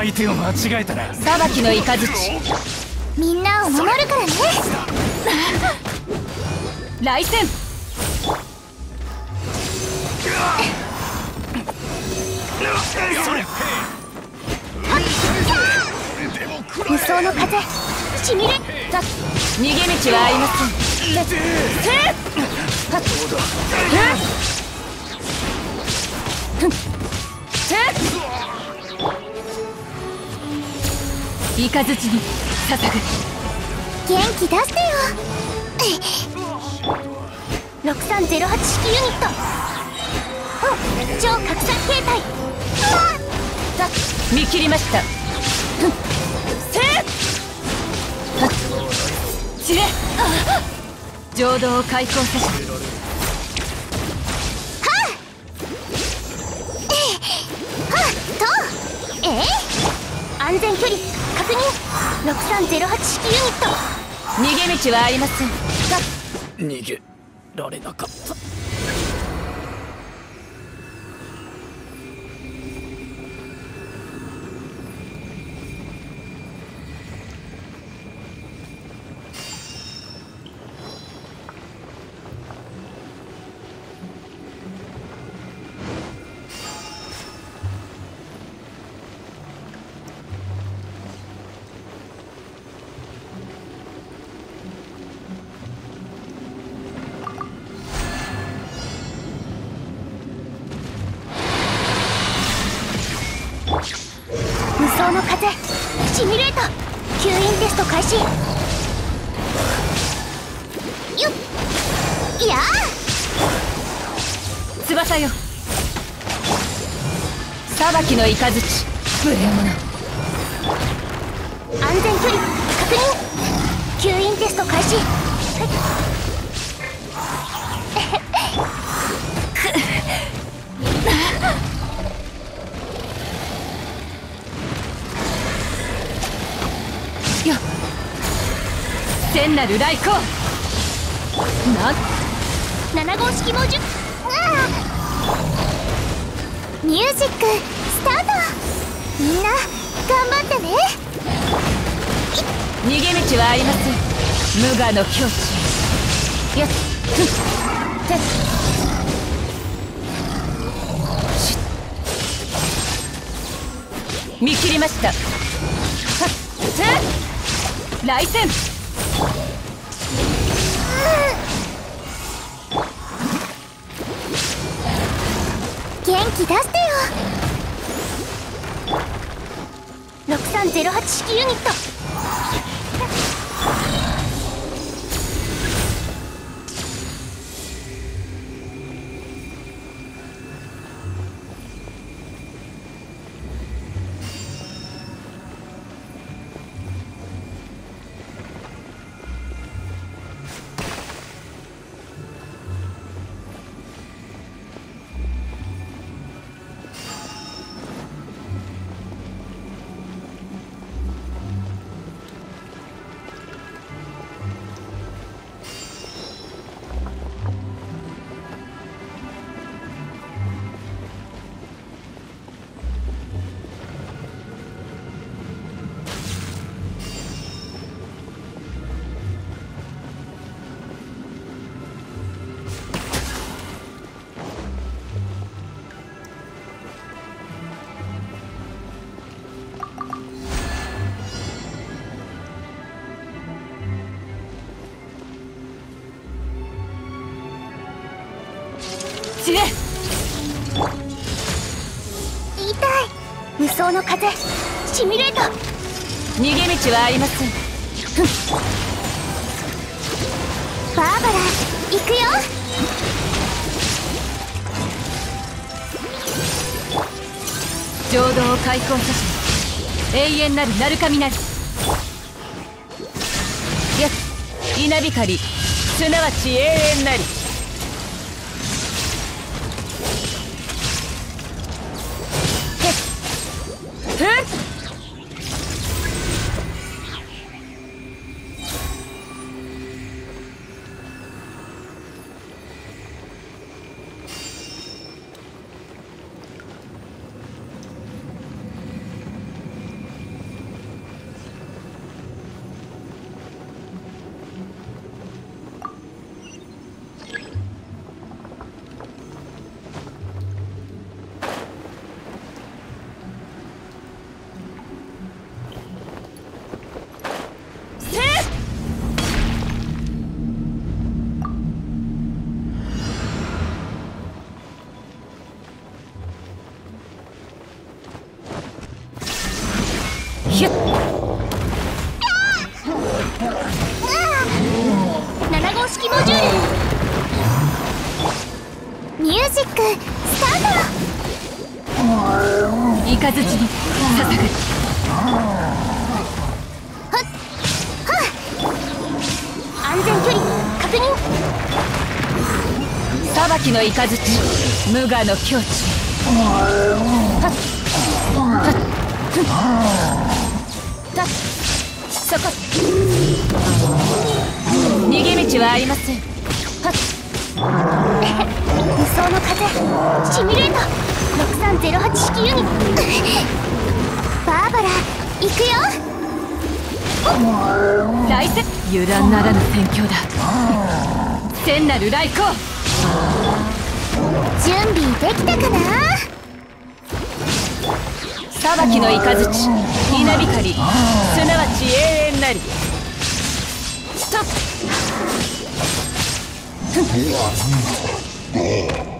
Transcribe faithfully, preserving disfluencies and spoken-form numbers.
相手を間違えたら裁きのイカズチ、みんなを守るからね。来戦無双の風しみれだ。逃げ道はありません。イカズチに捧ぐ。元気出してよ。ろくさんゼロはち式ユニット超拡散形態見切りました。せっ浄土を開口させる。安全距離確認。ろくさんゼロはち式ユニット逃げ道はありません。逃げられなかった。シミュレーター吸引テスト開始。よっいやー翼よ、裁きのイカズチ無礼者。安全距離確認。吸引テスト開始。天なる雷光なな号式もじゅミュージックスタート。みんな頑張ってね。逃げ道はありません。無我の境地。よっ見切りました。来戦元気出してよ。ろくさんゼロはち式ユニット痛い。無双の風シミュレート逃げ道はありません。バーバラ行くよ。浄土を開墾させ永遠なる鳴神なり。やっ稲光すなわち永遠なり。ななごうしきモジュールミュージックスタート。イカズチに捧ぐ。安全距離確認。さばきのイカズチ、無我の境地。そこ逃げ道はありません。無双の風シミュレートろくさんぜろはち式ユニバーバラ行くよ。来世油断ならぬ戦況だ。天なる来航。準備できたかな。さばきの雷稲光、すなわち永遠なり。ストップ。